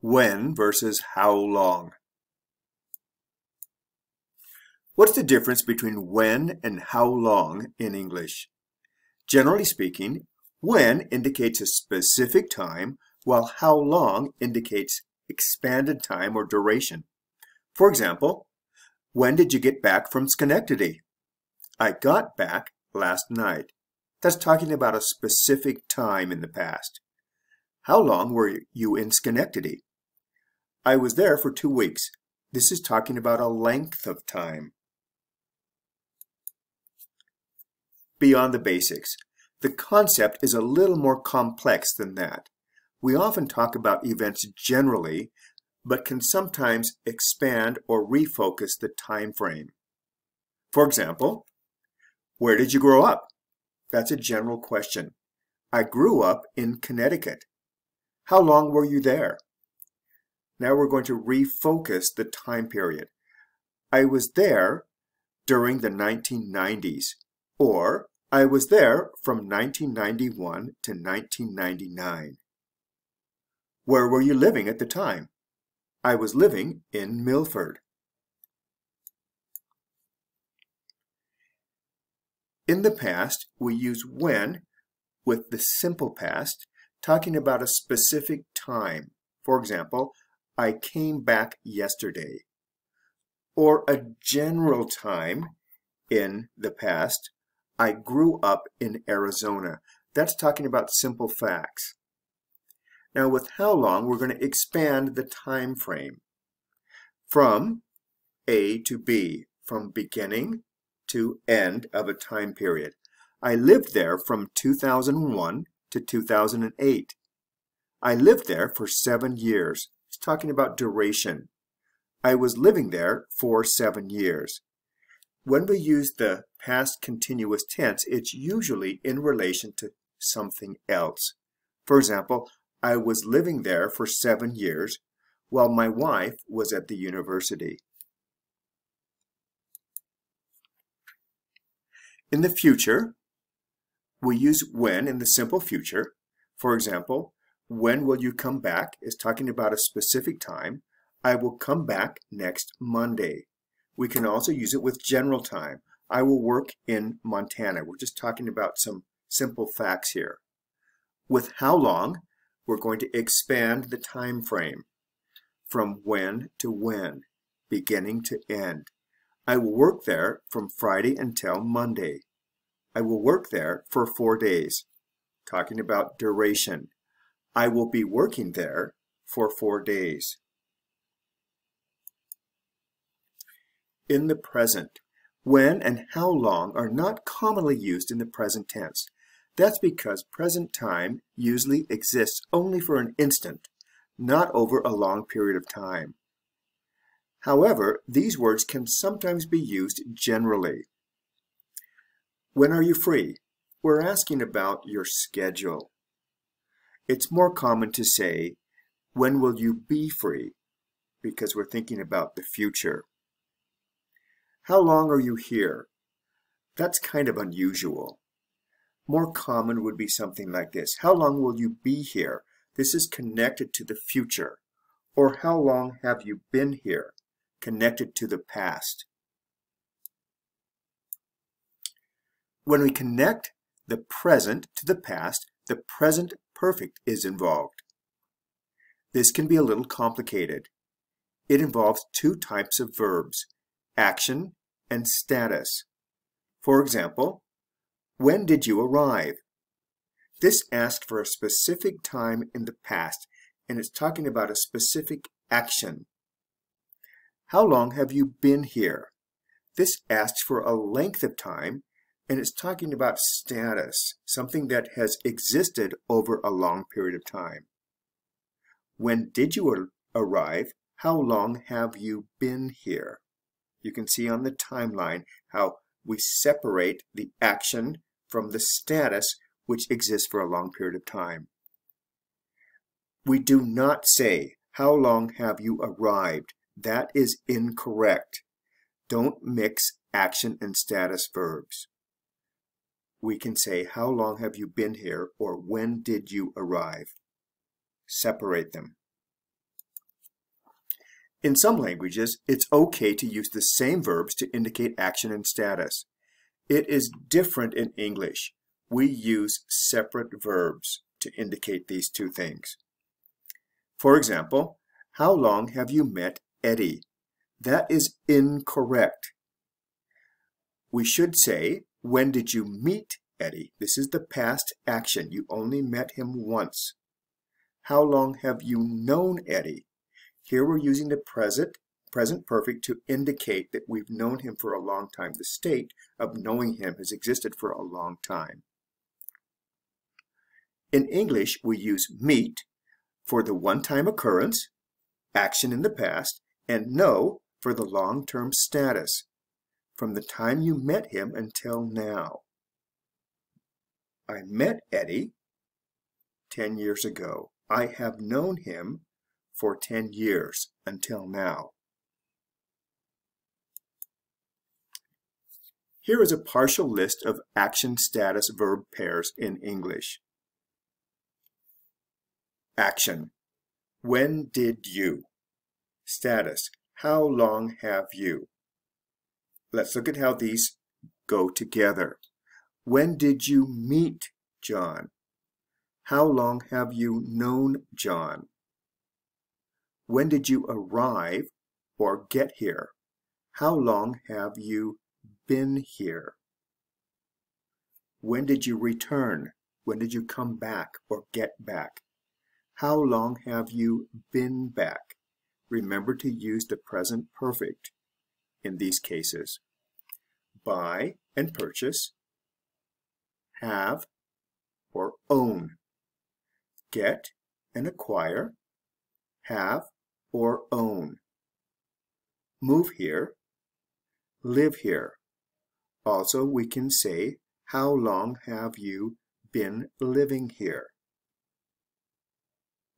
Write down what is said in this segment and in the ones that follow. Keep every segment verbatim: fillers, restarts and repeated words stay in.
when versus how long. What's the difference between when and how long in English? Generally speaking, when indicates a specific time, while how long indicates expanded time or duration. For example, when did you get back from Schenectady? I got back last night. That's talking about a specific time in the past. How long were you in Schenectady? I was there for two weeks. This is talking about a length of time. Beyond the basics. The concept is a little more complex than that. We often talk about events generally, but can sometimes expand or refocus the time frame. For example, where did you grow up? That's a general question. I grew up in Connecticut. How long were you there? Now we're going to refocus the time period. I was there during the nineteen nineties, or I was there from nineteen ninety-one to nineteen ninety-nine. Where were you living at the time? I was living in Milford. In the past, we use when with the simple past, talking about a specific time. For example, I came back yesterday. Or a general time in the past, I grew up in Arizona. That's talking about simple facts. Now with how long, we're going to expand the time frame from A to B, from beginning to end of a time period. I lived there from two thousand one to two thousand eight. I lived there for seven years. It's talking about duration. I was living there for seven years. When we use the past continuous tense, it's usually in relation to something else. For example, I was living there for seven years while my wife was at the university. In the future, we use when in the simple future. For example, when will you come back is talking about a specific time. I will come back next Monday. We can also use it with general time. I will work in Montana. We're just talking about some simple facts here. With how long, we're going to expand the time frame from when to when, beginning to end. I will work there from Friday until Monday. I will work there for four days, talking about duration. I will be working there for four days. In the present, when and how long are not commonly used in the present tense. That's because present time usually exists only for an instant, not over a long period of time. However, these words can sometimes be used generally. When are you free? We're asking about your schedule. It's more common to say, when will you be free? Because we're thinking about the future. How long are you here? That's kind of unusual. More common would be something like this. How long will you be here? This is connected to the future. Or how long have you been here? Connected to the past. When we connect the present to the past, the present perfect is involved. This can be a little complicated. It involves two types of verbs, action and status. For example, when did you arrive? This asks for a specific time in the past, and it's talking about a specific action. How long have you been here? This asks for a length of time, and it's talking about status, something that has existed over a long period of time. When did you arrive? How long have you been here? You can see on the timeline how we separate the action from the status, which exists for a long period of time. We do not say, how long have you arrived? That is incorrect. Don't mix action and status verbs. We can say, how long have you been here, or when did you arrive? Separate them. In some languages, it's okay to use the same verbs to indicate action and status. It is different in English. We use separate verbs to indicate these two things. For example, how long have you met Eddie? That is incorrect. We should say, when did you meet Eddie? This is the past action. You only met him once. How long have you known Eddie? Here we're using the present, present perfect to indicate that we've known him for a long time. The state of knowing him has existed for a long time. In English, we use meet for the one-time occurrence, action in the past, and know for the long-term status, from the time you met him until now. I met Eddie ten years ago. I have known him for ten years until now. Here is a partial list of action status verb pairs in English. Action: when did you? Status: how long have you? Let's look at how these go together. When did you meet John? How long have you known John? When did you arrive or get here? How long have you been here? When did you return? When did you come back or get back? How long have you been back? Remember to use the present perfect in these cases. Buy and purchase. Have or own. Get and acquire. Have or own. Move here. Live here. Also, we can say, how long have you been living here?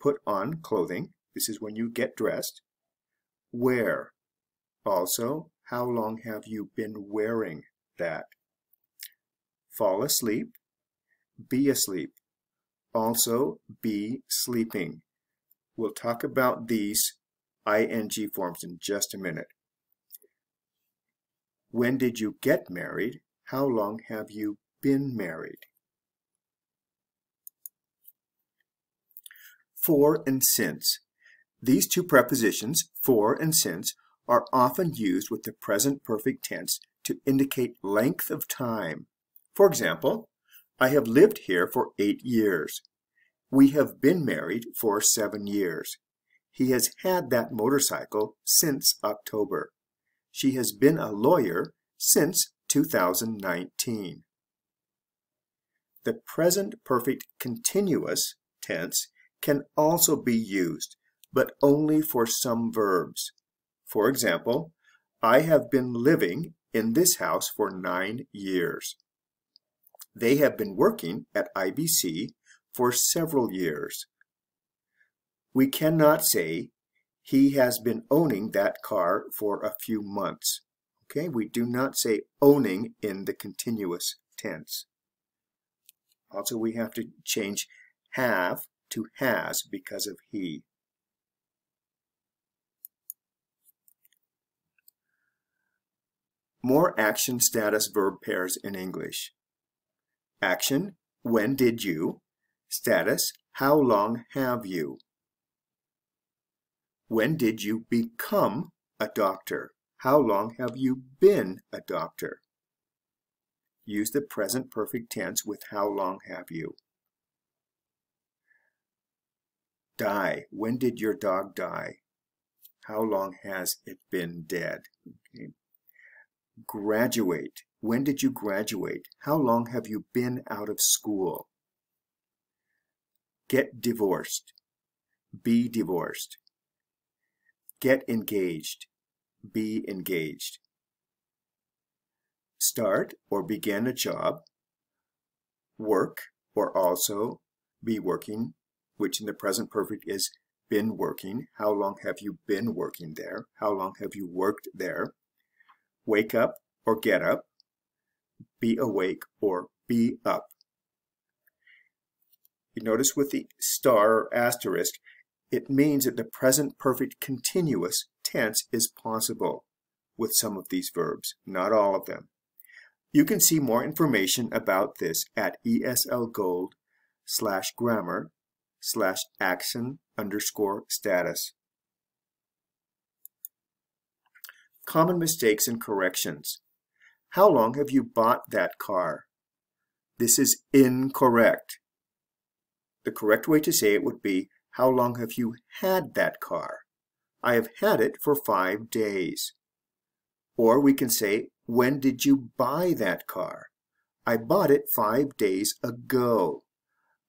Put on clothing. This is when you get dressed. Wear. Also, how long have you been wearing that? Fall asleep. Be asleep. Also, be sleeping. We'll talk about these ing forms in just a minute. When did you get married? How long have you been married? For and since. These two prepositions, for and since, are often used with the present perfect tense to indicate length of time. For example, I have lived here for eight years. We have been married for seven years. He has had that motorcycle since October. She has been a lawyer since two thousand nineteen. The present perfect continuous tense can also be used, but only for some verbs. For example, I have been living in this house for nine years. They have been working at I B C for several years. We cannot say, he has been owning that car for a few months. Okay, we do not say owning in the continuous tense. Also, we have to change have to has because of he. More action status verb pairs in English. Action: when did you? Status: how long have you? When did you become a doctor? How long have you been a doctor? Use the present perfect tense with how long have you. Die. When did your dog die? How long has it been dead? Okay. Graduate. When did you graduate? How long have you been out of school? Get divorced. Be divorced. Get engaged. Be engaged. Start or begin a job. Work or also be working, which in the present perfect is been working. How long have you been working there? How long have you worked there? Wake up or get up. Be awake or be up. You notice with the star or asterisk, it means that the present perfect continuous tense is possible with some of these verbs, not all of them. You can see more information about this at ESLgold slash grammar slash action underscore status. Common mistakes and corrections. How long have you bought that car? This is incorrect. The correct way to say it would be, how long have you had that car? I have had it for five days. Or we can say, when did you buy that car? I bought it five days ago.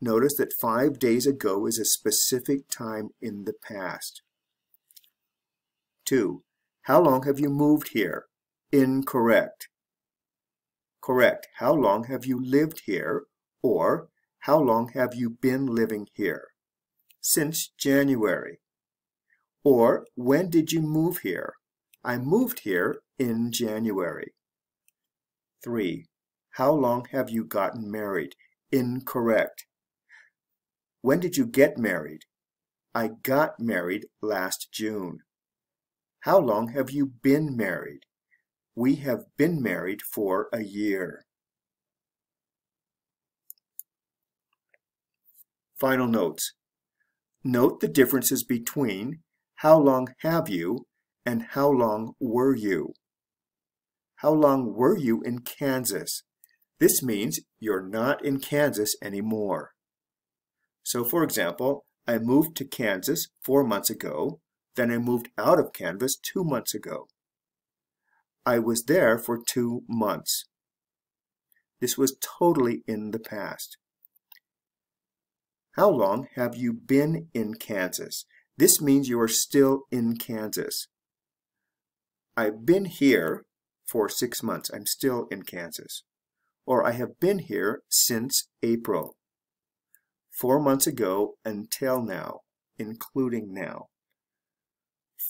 Notice that five days ago is a specific time in the past. Two. How long have you moved here? Incorrect. Correct. How long have you lived here? Or, how long have you been living here? Since January. Or, when did you move here? I moved here in January. Three. How long have you gotten married? Incorrect. When did you get married? I got married last June. How long have you been married? We have been married for a year. Final notes. Note the differences between how long have you and how long were you. How long were you in Kansas? This means you're not in Kansas anymore. So for example, I moved to Kansas four months ago. Then I moved out of Kansas two months ago. I was there for two months. This was totally in the past. How long have you been in Kansas? This means you are still in Kansas. I've been here for six months. I'm still in Kansas. Or I have been here since April. Four months ago until now, including now.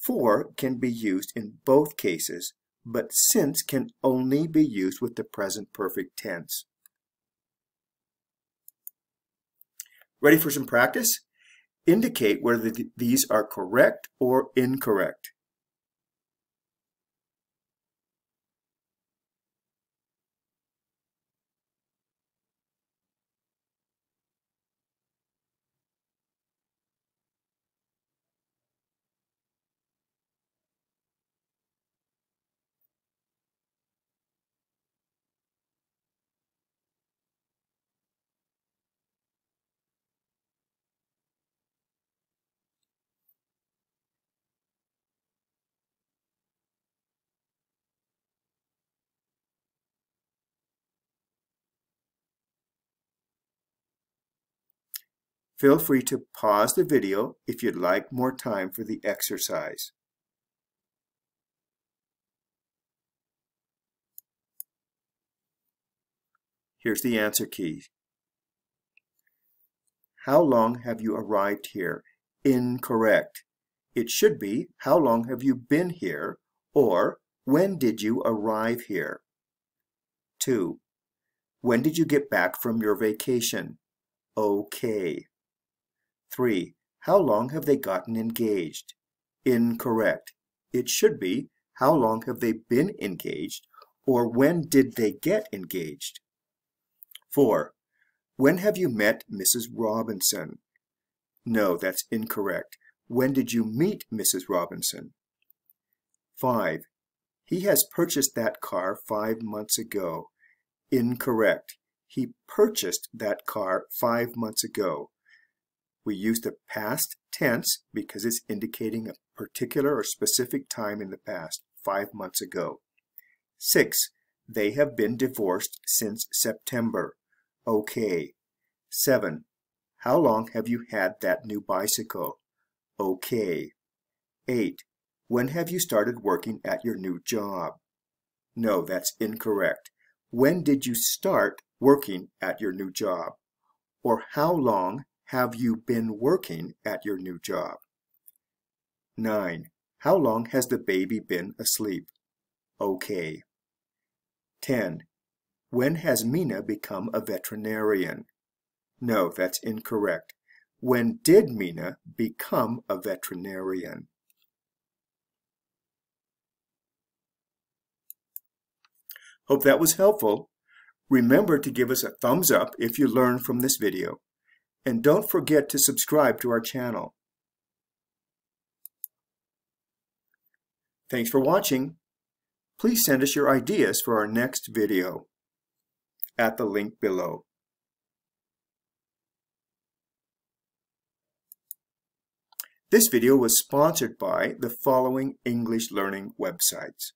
For can be used in both cases, but since can only be used with the present perfect tense. Ready for some practice? Indicate whether th- these are correct or incorrect. Feel free to pause the video if you'd like more time for the exercise. Here's the answer key. How long have you arrived here? Incorrect. It should be, how long have you been here? Or, when did you arrive here? Two. When did you get back from your vacation? Okay. Three. How long have they gotten engaged? Incorrect. It should be, how long have they been engaged, or when did they get engaged? Four. When have you met Missus Robinson? No, that's incorrect. When did you meet Missus Robinson? Five. He has purchased that car five months ago. Incorrect. He purchased that car five months ago. We use the past tense because it's indicating a particular or specific time in the past, five months ago. Six, they have been divorced since September. Okay. Seven, how long have you had that new bicycle? Okay. Eight, when have you started working at your new job? No, that's incorrect. When did you start working at your new job? Or how long have you been working at your new job? Nine. How long has the baby been asleep? Okay. Ten. When has Mina become a veterinarian? No, that's incorrect. When did Mina become a veterinarian? Hope that was helpful. Remember to give us a thumbs up if you learned from this video, and don't forget to subscribe to our channel. Thanks for watching. Please send us your ideas for our next video at the link below. This video was sponsored by the following English learning websites.